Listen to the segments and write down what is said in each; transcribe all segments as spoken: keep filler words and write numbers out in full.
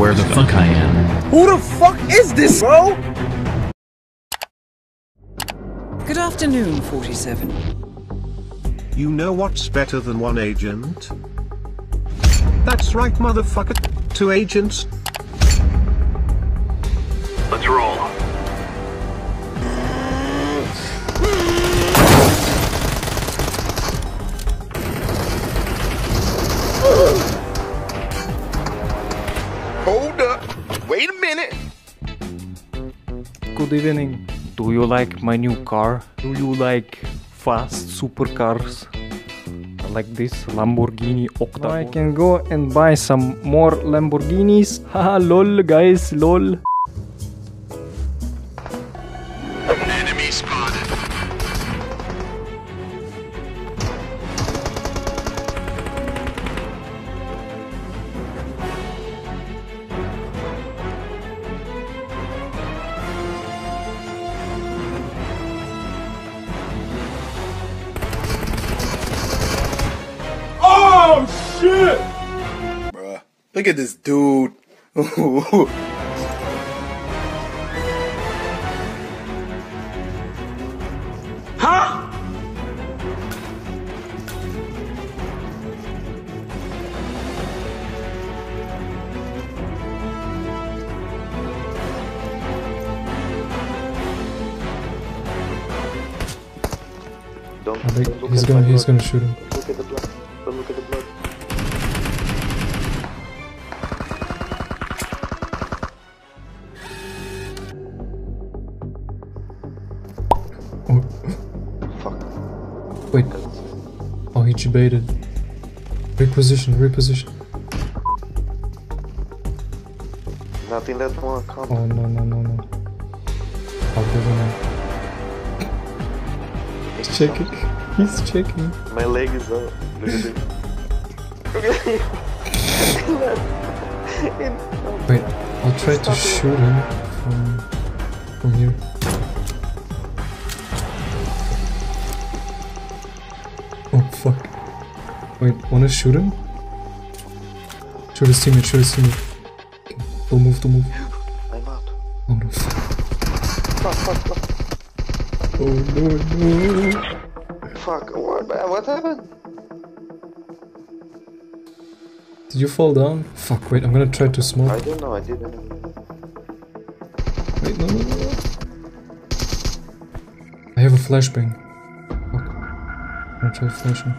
where the fuck I am. Who the fuck is this, bro? Good afternoon, forty-seven. You know what's better than one agent? That's right, motherfucker. Two agents. Let's roll. Hold up. Wait a minute. Good evening. Do you like my new car? Do you like fast supercars? Like this Lamborghini Octa. Now I can go and buy some more Lamborghinis. Haha, lol, guys, lol. Enemy spotted. Shit! Bruh, look at this dude. Huh? Don't, I think he's gonna, he's gonna shoot him. Look at the blood. Don't look at the blood. Wait. Oh, he debated. Reposition, reposition. Nothing that won't come. Oh, no, no, no, no. I'll give him up. He's checking. He's checking. My leg is up. Look at him. Wait, I'll try to shoot him from, from here. Oh fuck. Wait, wanna shoot him? Shoot his teammate, shoot his teammate. Okay, don't move, don't move. I'm out. Oh no. Fuck, fuck, fuck. Oh no, no. Fuck, what, what happened? Did you fall down? Fuck, wait, I'm gonna try to smoke. I don't know, I didn't. Wait, no, no, no. I have a flashbang. I'm gonna try flashing.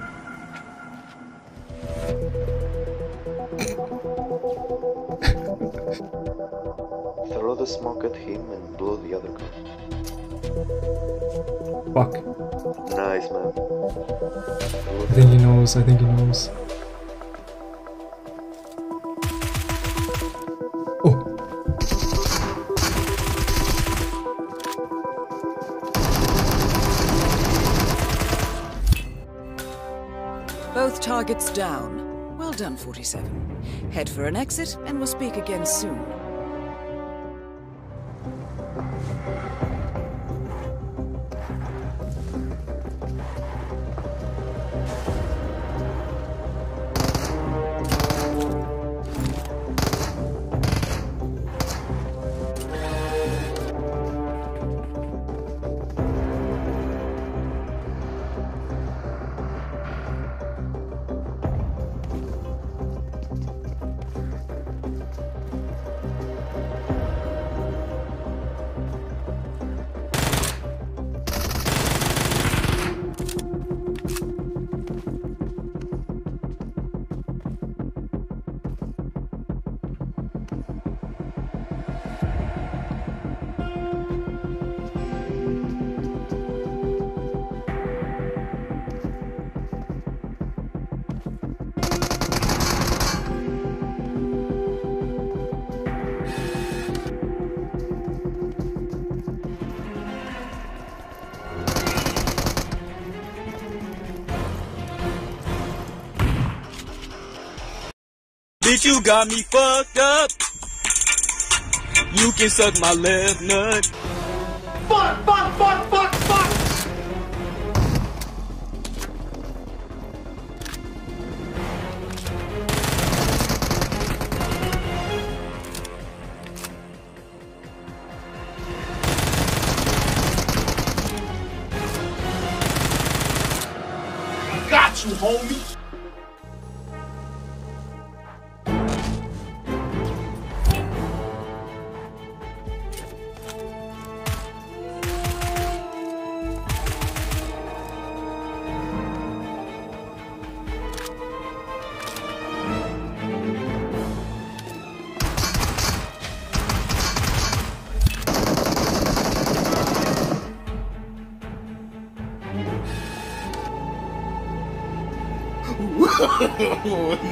Throw the smoke at him and blow the other guy. Fuck. Nice, man. I think he knows, I think he knows. Both targets down. Well done, forty-seven. Head for an exit, and we'll speak again soon. Bitch, you got me fucked up. You can suck my left nut. Fuck, fuck, fuck, fuck, fuck. homie.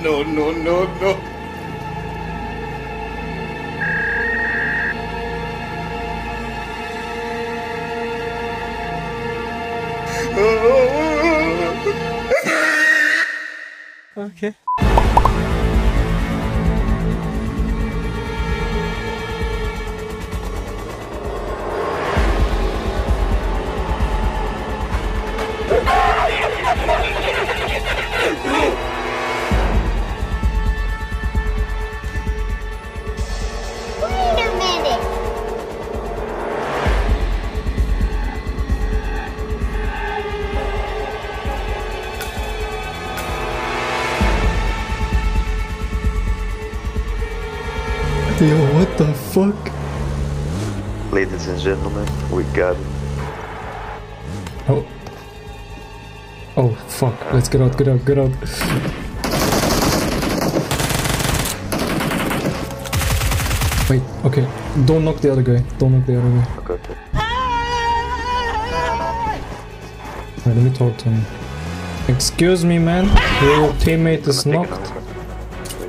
No, no, no, no. Okay. Yo, what the fuck? Ladies and gentlemen, we got it. Oh. Oh, fuck. Let's get out, get out, get out. Wait, okay. Don't knock the other guy. Don't knock the other guy. Okay, okay. Alright, let me talk to him. Excuse me, man. Your teammate is knocked.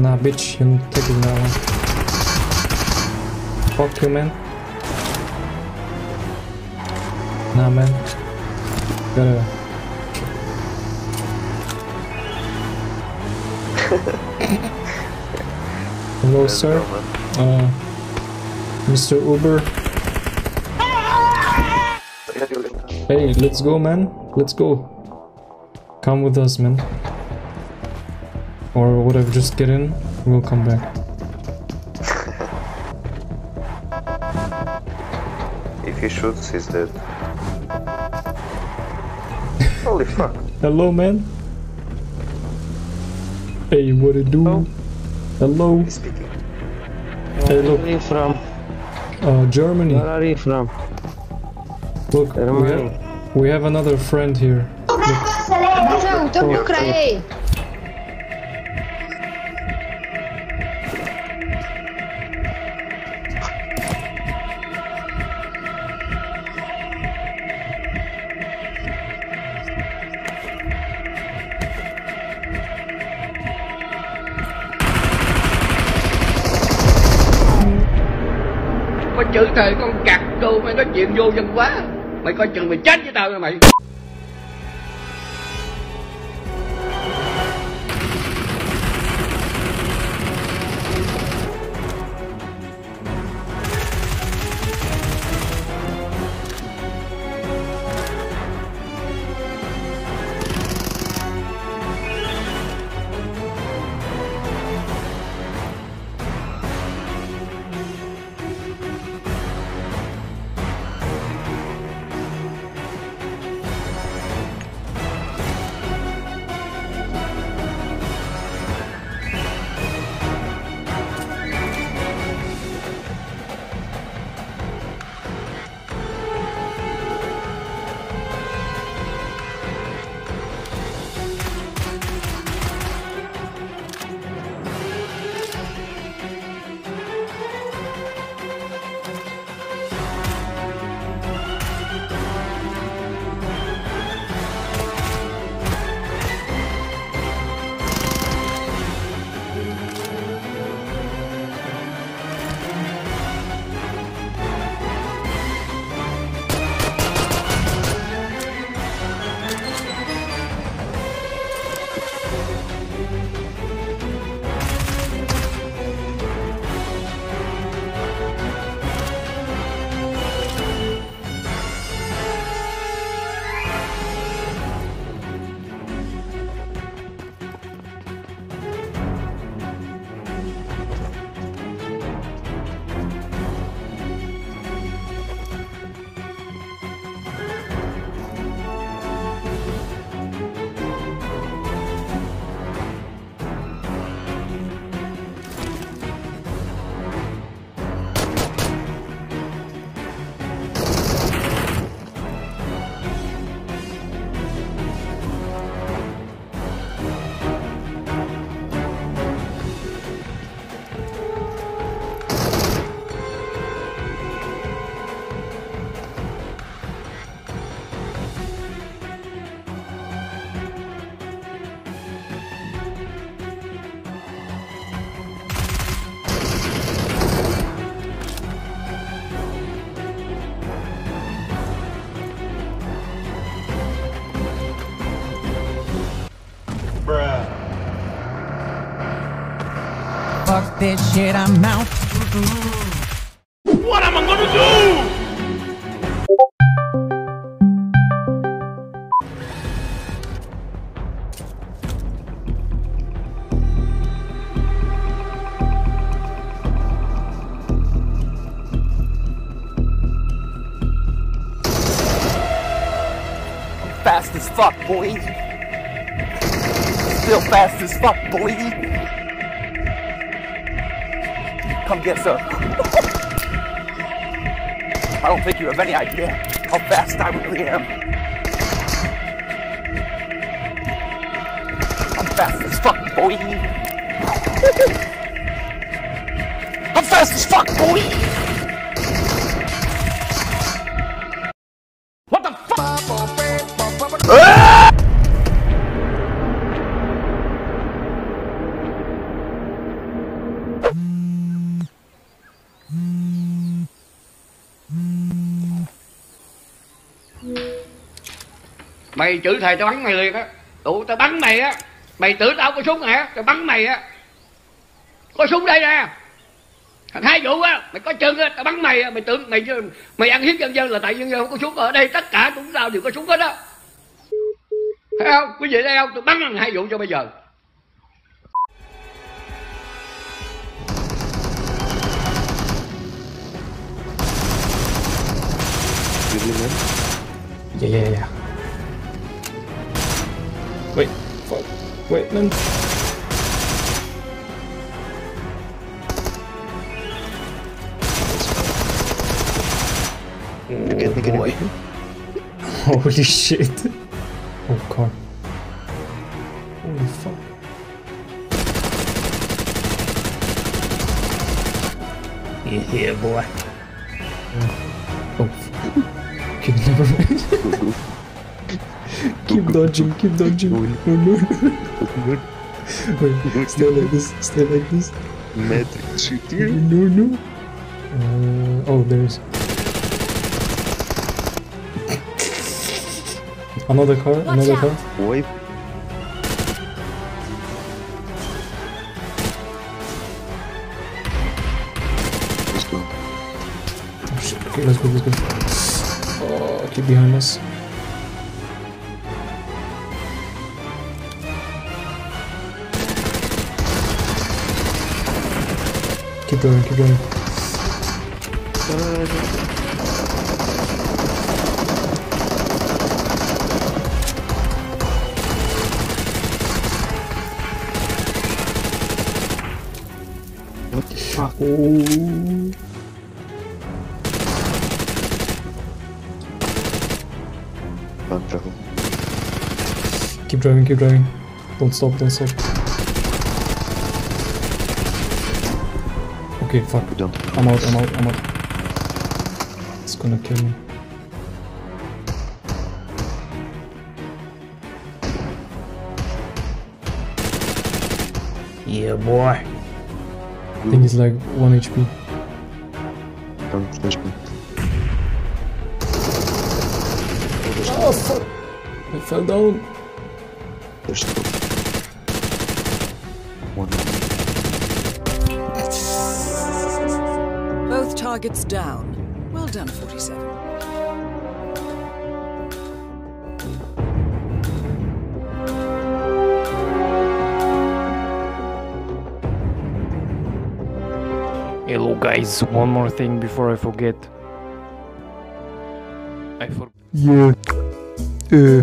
Nah, bitch, you're not taking that one. Fuck you, man. Nah, man. Gotta... Hello, sir. Uh, Mister Uber. Hey, let's go, man. Let's go. Come with us, man. Or whatever, just get in. We'll come back. If he shoots, he's dead. Holy fuck. Hello, man. Hey, what do you do? Hello. Hello. He's speaking. Where Hello. are you from? Uh, Germany. Where are you from? Look, we have, we have another friend here. Look. Oh, okay. Chữ thề con cặc cô mày nói chuyện vô dân quá. Mày coi chừng mày chết với tao nha mày. Fuck this shit, I'm out. What am I gonna do? I'm fast as fuck, boy. Still fast as fuck, boy. Come get sir. I don't think you have any idea how fast I really am. I'm fast as fuck, boy. I'm fast as fuck, boy. What the fuck? Ah! Mày chửi thầy tao bắn mày liền á. Đủ tao bắn mày á. Mày tưởng tao có súng hả? Tao bắn mày á. Có súng đây nè. Thằng hai vụ á, mày có chân á, tao bắn mày á. Mày tưởng mày mày ăn hiếp dân dân là tại dân dân không có súng. Ở đây tất cả chúng tao đều có súng hết á. Thấy không? Quý vị thấy không? Tao bắn thằng hai vụ cho bây giờ. Dạ dạ dạ. Wait, fuck. Wait, man. You're getting oh, away. Holy shit. Oh, God. Holy fuck. Yeah, boy. Oh, okay, never mind. Keep dodging, keep dodging. No, no. Wait, stay like this, stay like this. Metric shooting. No, no. Uh, oh, there is. Another car, Watch another out. car. Wait. Let's go. Oh, shit. Okay, let's go, let's go. Oh, keep behind us. Keep going, keep going. What the fuck? Oh. Keep driving, keep driving. Don't stop, don't stop. Okay, fuck. I'm out, I'm out, I'm out. It's gonna kill me. Yeah, boy. I think it's like one H P. Don't flash me. Oh, fuck. I fell down. There's two. One. Targets down. Well done, forty-seven. Hello, guys. One more thing before I forget. I forgot. Yeah. Uh,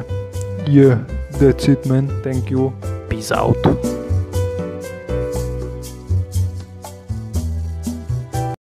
yeah. That's it, man. Thank you. Peace out.